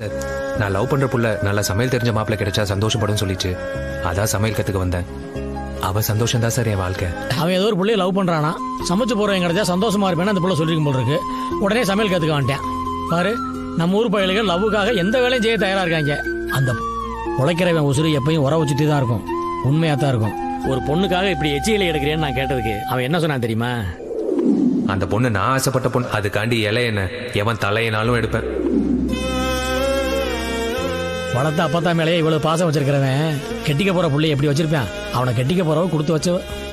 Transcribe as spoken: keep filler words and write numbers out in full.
Sir, நான் love பண்ற புள்ள நல்லா சமையல் தெரிஞ்ச மாப்பிள்ள கிடைச்சா சந்தோஷப்படும் சொல்லிச்சு. அதான் சமையல் கத்துக்க வந்தேன். அவ சந்தோஷம் தான் சார் என் வாழ்க்கை. அவன் ஏதோ ஒரு பிள்ளைய லவ் பண்றானா, சமைச்சு போறவன் கிடைச்சா சந்தோஷமா இருப்பேன்னு அந்த பிள்ளை சொல்லிருக்கும் போல இருக்கு. உடனே சமையல் கத்துக்க வந்துட்டேன். பாரு, நம்ம ஊர் பயலுக்கு லவ்வுக்காக எந்த வேலையும் செய்ய தயாரா இருக்காங்க. அந்த உழைக்கிறவன் உசுறு எப்பயும் உறவு சுத்தி தான் இருக்கும், உண்மையா தான் இருக்கும். ஒரு பொண்ணுக்காக இப்படி எச்சியில எடுக்கிறேன்னு நான் கேட்டதுக்கு அவன் என்ன சொன்னான் தெரியுமா? அந்த பொண்ணு நான் ஆசைப்பட்ட பொண்ணு, அதுக்காண்டி இலை என்ன எவன் தலையினாலும் எடுப்பேன். வளர்த்த அப்பத்தா மேலேயே இவ்வளவு பாசம் வச்சிருக்கிறவன் கெட்டிக்க போற பிள்ளைய எப்படி வச்சிருப்பான்? அவனை கெட்டிக்க போறவ கொடுத்து வச்சவ.